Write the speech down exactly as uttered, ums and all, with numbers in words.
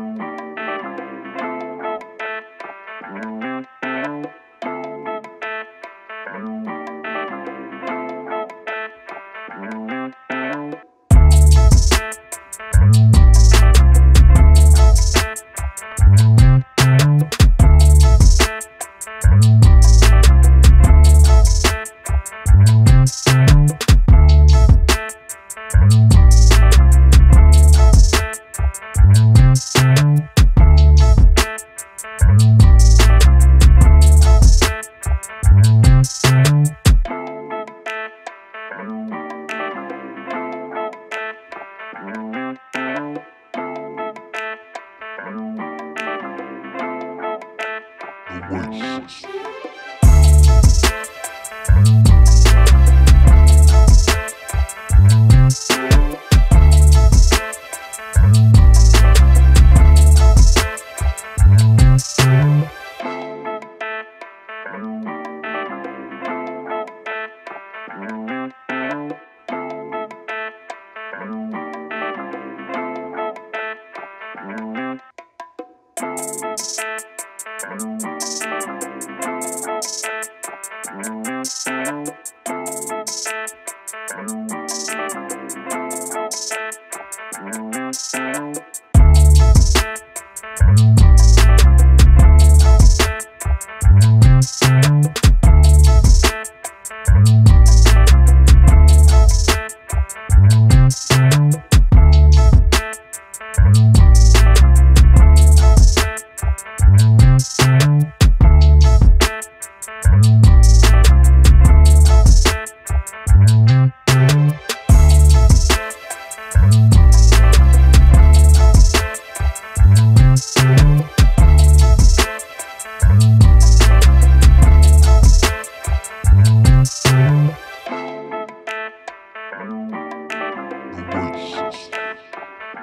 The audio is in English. Oasis.